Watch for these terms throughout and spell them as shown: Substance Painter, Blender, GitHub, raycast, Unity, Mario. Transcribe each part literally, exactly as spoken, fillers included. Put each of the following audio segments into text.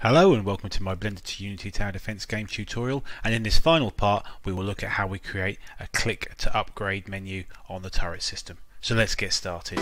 Hello and welcome to my Blender to Unity Tower Defense game tutorial, and in this final part we will look at how we create a click to upgrade menu on the turret system. So let's get started.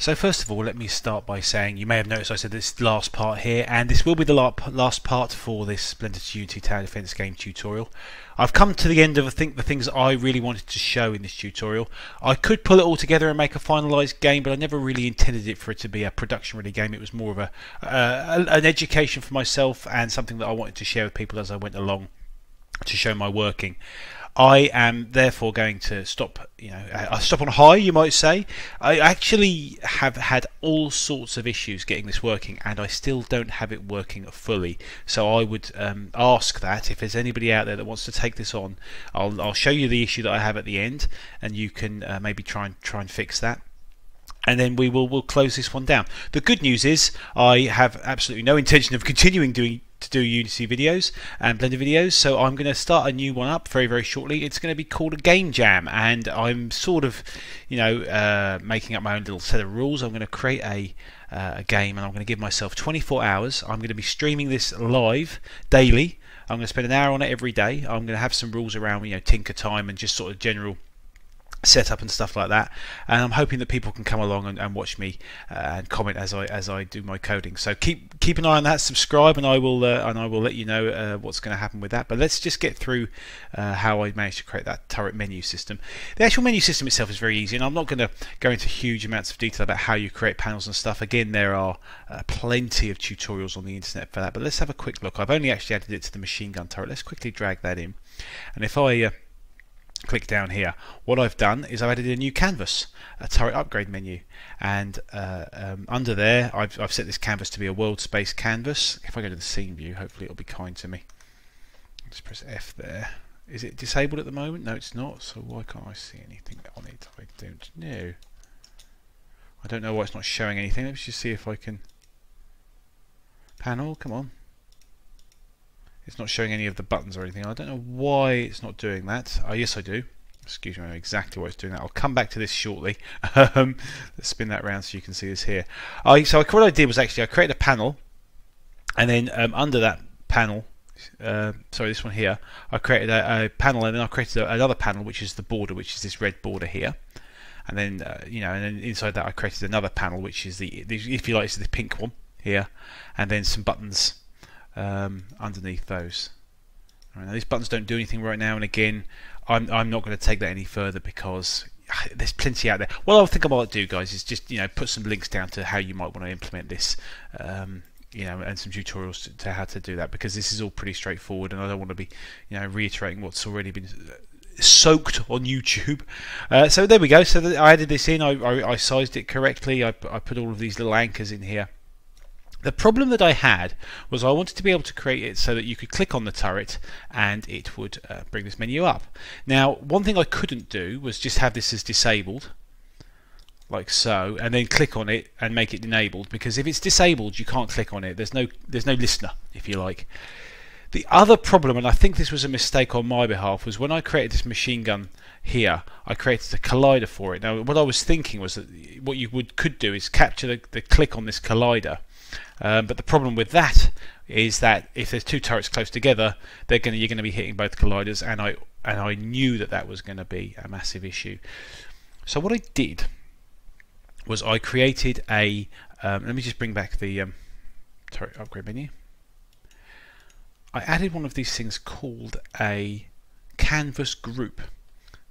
So first of all, let me start by saying you may have noticed I said this last part here, and this will be the last part for this Blender to Unity Tower Defense game tutorial. I've come to the end of I think the things I really wanted to show in this tutorial. I could pull it all together and make a finalized game, but I never really intended it for it to be a production ready game. It was more of a uh, an education for myself and something that I wanted to share with people as I went along to show my working. I am therefore going to stop, you know, I stop on high, you might say. I actually have had all sorts of issues getting this working, and I still don't have it working fully. So I would um, ask that if there's anybody out there that wants to take this on, I'll, I'll show you the issue that I have at the end, and you can uh, maybe try and try and fix that. And then we will we'll close this one down. The good news is I have absolutely no intention of continuing doing. to do Unity videos and Blender videos, so I'm going to start a new one up very very shortly. It's going to be called a game jam, and I'm sort of, you know, uh, making up my own little set of rules. I'm going to create a, uh, a game, and I'm going to give myself twenty-four hours. I'm going to be streaming this live daily. I'm going to spend an hour on it every day. I'm going to have some rules around, you know, tinker time and just sort of general setup and stuff like that, and I'm hoping that people can come along and, and watch me uh, and comment as I as I do my coding. So keep keep an eye on that. Subscribe, and I will uh, and I will let you know uh, what's going to happen with that. But let's just get through uh, how I managed to create that turret menu system. The actual menu system itself is very easy, and I'm not going to go into huge amounts of detail about how you create panels and stuff. Again, there are uh, plenty of tutorials on the internet for that. But let's have a quick look. I've only actually added it to the machine gun turret. Let's quickly drag that in, and if I uh, click down here, what I've done is I've added a new canvas, a turret upgrade menu, and uh, um, under there I've, I've set this canvas to be a world space canvas. If I go to the scene view, hopefully it'll be kind to me. Just press F there. Is it disabled at the moment? No, it's not, so why can't I see anything on it? I don't know. I don't know why it's not showing anything. Let's just see if I can panel, come on. It's not showing any of the buttons or anything. I don't know why it's not doing that. Oh, yes, I do. Excuse me, I know exactly why it's doing that. I'll come back to this shortly. um, let's spin that around so you can see this here. I, so what I did was actually I created a panel, and then um, under that panel, uh, sorry, this one here, I created a, a panel, and then I created a, another panel, which is the border, which is this red border here. And then, uh, you know, and then inside that I created another panel, which is the, the if you like, it's the pink one here, and then some buttons Um, underneath those. All right, now these buttons don't do anything right now, and again I'm, I'm not going to take that any further because there's plenty out there. Well, I think I might do, guys, is just, you know, put some links down to how you might want to implement this, um, you know, and some tutorials to, to how to do that, because this is all pretty straightforward, and I don't want to be, you know, reiterating what's already been soaked on YouTube. Uh, so there we go. So I added this in, I, I, I sized it correctly, I, I put all of these little anchors in here. The problem that I had was I wanted to be able to create it so that you could click on the turret and it would uh, bring this menu up. Now, one thing I couldn't do was just have this as disabled, like so, and then click on it and make it enabled, because if it's disabled you can't click on it. There's no there's no listener, if you like. The other problem, and I think this was a mistake on my behalf, was when I created this machine gun here, I created a collider for it. Now, what I was thinking was that what you would could do is capture the, the click on this collider. Um, but the problem with that is that if there's two turrets close together, they're going to, you're going to be hitting both colliders, and I and I knew that that was going to be a massive issue. So what I did was I created a. Um, let me just bring back the um, turret upgrade menu. I added one of these things called a canvas group.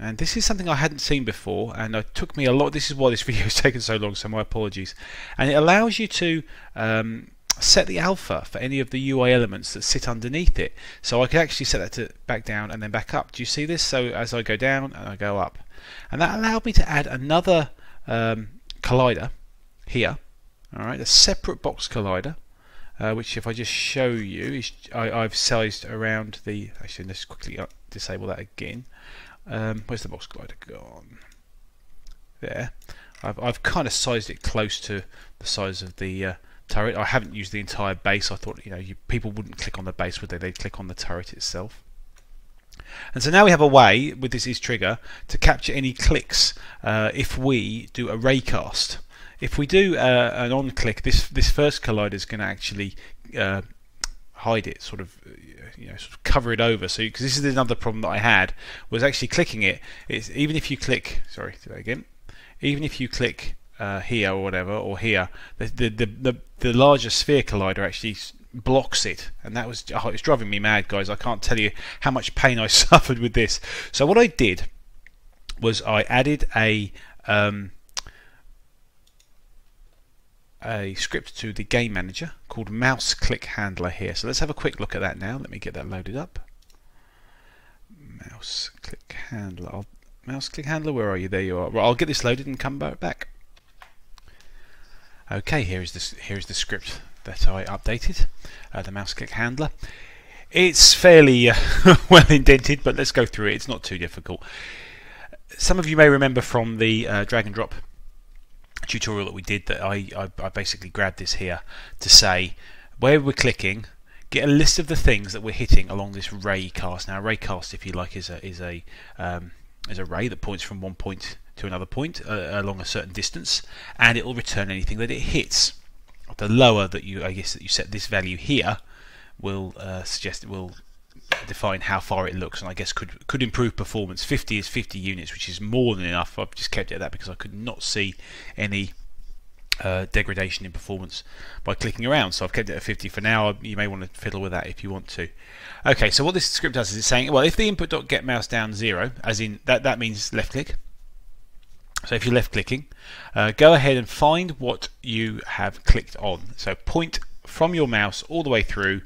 And this is something I hadn't seen before, and it took me a lot. This is why this video has taken so long, so my apologies. And it allows you to um, set the alpha for any of the U I elements that sit underneath it. So I could actually set that to back down and then back up. Do you see this? So as I go down and I go up. And that allowed me to add another um, collider here. All right, a separate box collider. Uh, which, if I just show you, is I, I've sized around the. Actually, let's quickly disable that again. Um, where's the box collider gone? There. I've, I've kind of sized it close to the size of the uh, turret. I haven't used the entire base. I thought, you know, you, people wouldn't click on the base, would they? They'd click on the turret itself. And so now we have a way with this is trigger to capture any clicks uh, if we do a raycast. If we do uh, an on click, this this first collider is going to actually uh, hide it, sort of, you know, sort of cover it over. So because this is another problem that I had was actually clicking it. It's, even if you click, sorry, do that again. Even if you click uh, here or whatever, or here, the the the, the, the larger sphere collider actually blocks it, and that was oh, it's driving me mad, guys. I can't tell you how much pain I suffered with this. So what I did was I added a um, a script to the game manager called mouse click handler here. So let's have a quick look at that now. Let me get that loaded up. Mouse click handler. I'll, mouse click handler. Where are you? There you are. Well, I'll get this loaded and come back. Okay, here is this. Here is the script that I updated, uh, the mouse click handler. It's fairly uh, well indented, but let's go through it. It's not too difficult. Some of you may remember from the uh, drag and drop tutorial that we did that I, I, I basically grabbed this here to say where we're clicking, get a list of the things that we're hitting along this ray cast. Now, ray cast, if you like, is a is a um, is a ray that points from one point to another point uh, along a certain distance, and it will return anything that it hits. The lower that you, I guess, that you set this value here will uh, suggest it will define how far it looks, and I guess could could improve performance. fifty is fifty units, which is more than enough. I've just kept it at that because I could not see any uh, degradation in performance by clicking around, so I've kept it at fifty for now. You may want to fiddle with that if you want to. Okay, so what this script does is it's saying, well, if the input.get mouse down zero, as in that that means left click. So if you're left clicking, uh, go ahead and find what you have clicked on. So point from your mouse all the way through,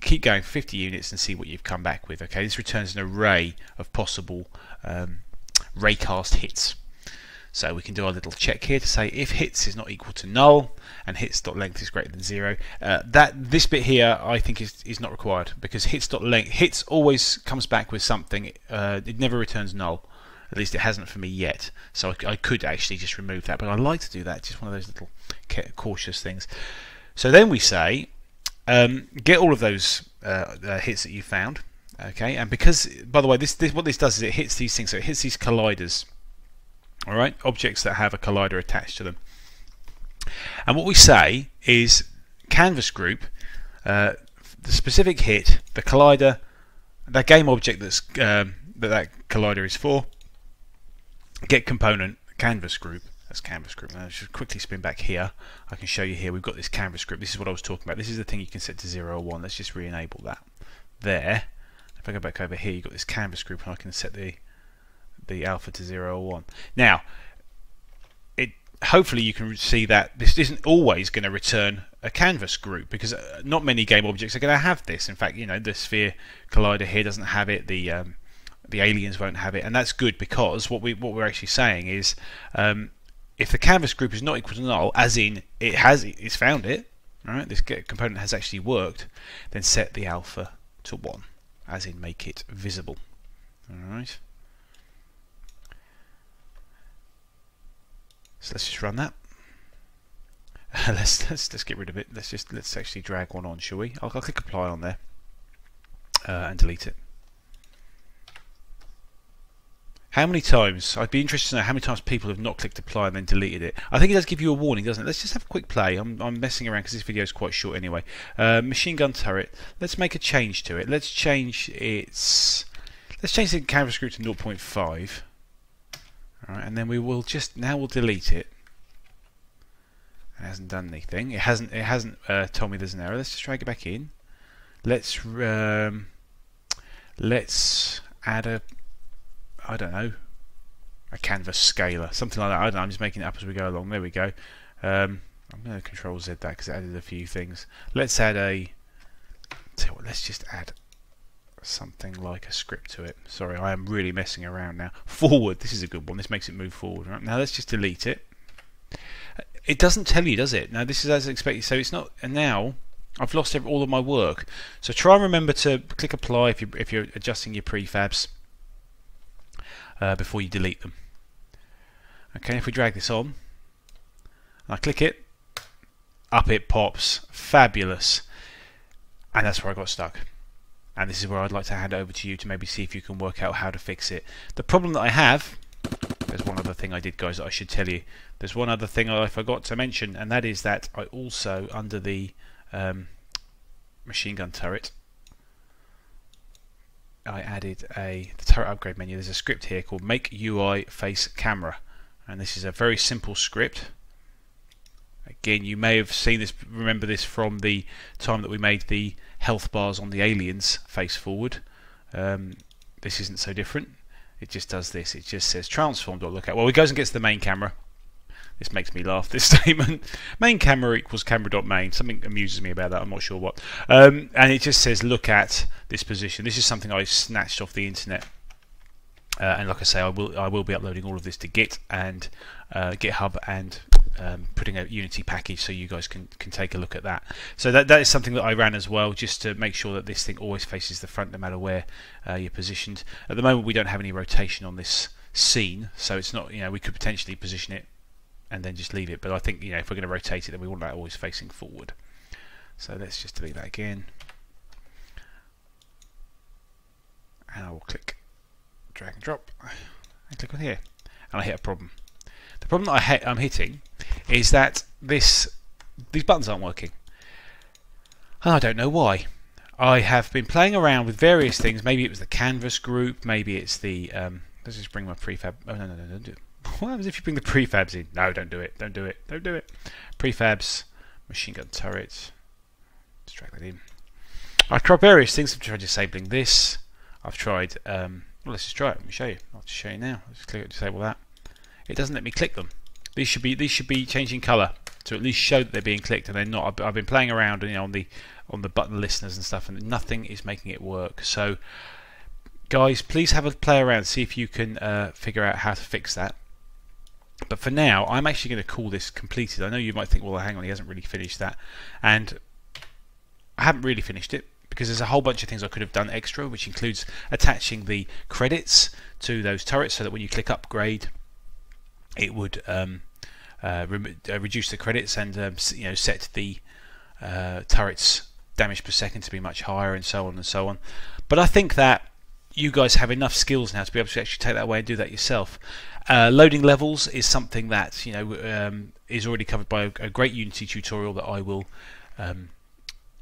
keep going fifty units and see what you've come back with. Okay, this returns an array of possible um, raycast hits. So we can do our little check here to say if hits is not equal to null and hits.length is greater than zero. Uh, that this bit here I think is, is not required because hits.length hits always comes back with something. Uh, it never returns null. At least it hasn't for me yet, so I, I could actually just remove that, but I like to do that, just one of those little cautious things. So then we say, um, get all of those uh, uh, hits that you found, okay? And because, by the way, this, this what this does is it hits these things, so it hits these colliders, all right? Objects that have a collider attached to them. And what we say is canvas group, uh, the specific hit, the collider, that game object that's, um, that that collider is for. Get component canvas group. That's canvas group. Now I should quickly spin back here. I can show you here. We've got this canvas group. This is what I was talking about. This is the thing you can set to zero or one. Let's just re-enable that. There. If I go back over here, you've got this canvas group, and I can set the the alpha to zero or one. Now, it hopefully you can see that this isn't always going to return a canvas group because not many game objects are going to have this. In fact, you know, the sphere collider here doesn't have it. The um, The aliens won't have it, and that's good because what we what we're actually saying is, um, if the canvas group is not equal to null, as in it has it's found it, all right, this get component has actually worked, then set the alpha to one, as in make it visible, all right. So let's just run that. let's let's let's get rid of it. Let's just let's actually drag one on, shall we? I'll, I'll click apply on there uh, and delete it. How many times? I'd be interested to know how many times people have not clicked apply and then deleted it. I think it does give you a warning, doesn't it? Let's just have a quick play. I'm, I'm messing around because this video is quite short anyway. Uh, machine gun turret. Let's make a change to it. Let's change its. Let's change the canvas group to zero point five. All right, and then we will just now we'll delete it. It hasn't done anything. It hasn't. It hasn't uh, told me there's an error. Let's just drag it back in. Let's um, let's add a. I don't know, a canvas scaler, something like that. I don't know, I'm just making it up as we go along. There we go. Um, I'm going to control Z that because it added a few things. Let's add a, let's just add something like a script to it. Sorry, I am really messing around now. Forward, this is a good one. This makes it move forward. Right? Now let's just delete it. It doesn't tell you, does it? Now this is as expected, so it's not, and now I've lost all of my work. So try and remember to click apply if you're, if you're adjusting your prefabs. Uh, before you delete them. Okay, if we drag this on, I click it, up it pops, fabulous, and that's where I got stuck. and this is where I'd like to hand it over to you to maybe see if you can work out how to fix it. The problem that I have, there's one other thing I did, guys, that I should tell you. There's one other thing I forgot to mention, and that is that I also, under the um, machine gun turret, I added a the turret upgrade menu. There's a script here called Make U I Face Camera, and this is a very simple script. Again, you may have seen this, remember this from the time that we made the health bars on the aliens face forward. Um, this isn't so different. It just does this. It just says transform.lookout. Well, it goes and gets the main camera. This makes me laugh, this statement. Main camera equals camera.main. Something amuses me about that. I'm not sure what. Um, and it just says look at this position. This is something I snatched off the internet. Uh, and like I say, I will I will be uploading all of this to Git and uh, GitHub and um, putting a Unity package so you guys can can take a look at that. So that that is something that I ran as well, just to make sure that this thing always faces the front no matter where uh, you're positioned. At the moment, we don't have any rotation on this scene, so it's not, you know, we could potentially position it and then just leave it. But I think, you know, if we're going to rotate it, then we want that always facing forward. So let's just delete that again, and I will click. Drag and drop and click on here, and I hit a problem. The problem that I hit, I'm hitting is that this these buttons aren't working, and I don't know why. I have been playing around with various things. Maybe it was the canvas group, maybe it's the um, let's just bring my prefab. Oh no no no don't do it. What happens if you bring the prefabs in? No, don't do it, don't do it, don't do it. Prefabs, machine gun turrets. Let's drag that in. I've tried various things. I've tried disabling this. I've tried. Um, Well, let's just try it. Let me show you. I'll just show you now. Let's just click it, disable that. It doesn't let me click them. These should be these should be changing colour to at least show that they're being clicked, and they're not. I've, I've been playing around, you know, on the on the button listeners and stuff, and nothing is making it work. So, guys, please have a play around, see if you can uh, figure out how to fix that. But for now, I'm actually going to call this completed. I know you might think, well, hang on, he hasn't really finished that, and I haven't really finished it, because there's a whole bunch of things I could have done extra, which includes attaching the credits to those turrets so that when you click upgrade, it would um, uh, re uh, reduce the credits and um, you know, set the uh, turret's damage per second to be much higher, and so on and so on. But I think that you guys have enough skills now to be able to actually take that away and do that yourself. Uh, loading levels is something that, you know, um, is already covered by a, a great Unity tutorial that I will. Um,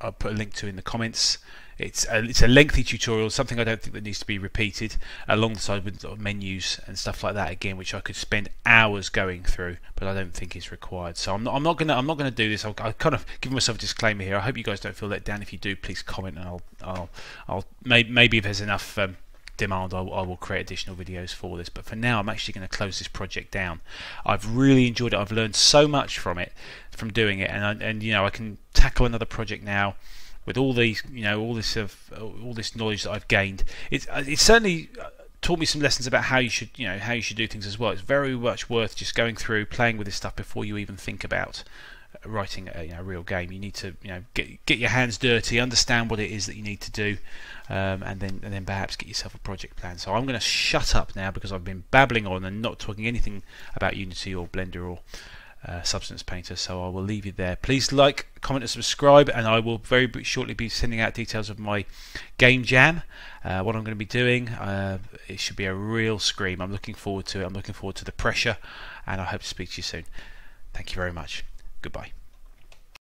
I'll put a link to in the comments. It's a, it's a lengthy tutorial, something I don't think that needs to be repeated, alongside with sort of menus and stuff like that again, which I could spend hours going through, but I don't think is required. So I'm not I'm not gonna I'm not gonna do this. I'll, I'll kind of give myself a disclaimer here. I hope you guys don't feel let down. If you do, please comment, and I'll I'll I'll maybe, maybe if there's enough um, demand, I, I will create additional videos for this. But for now, I'm actually going to close this project down. I've really enjoyed it. I've learned so much from it, from doing it, and I, and you know, I can tackle another project now with all these, you know, all this of all this knowledge that I've gained. It's it's certainly taught me some lessons about how you should, you know, how you should do things as well. It's very much worth just going through, playing with this stuff before you even think about writing a, you know, real game. You need to, you know, get get your hands dirty, understand what it is that you need to do, um, and then and then perhaps get yourself a project plan. So I'm going to shut up now, because I've been babbling on and not talking anything about Unity or Blender or uh, Substance Painter. So I will leave you there. Please like, comment, and subscribe, and I will very shortly be sending out details of my game jam, uh, what I'm going to be doing. Uh, it should be a real scream. I'm looking forward to it. I'm looking forward to the pressure, and I hope to speak to you soon. Thank you very much. Goodbye.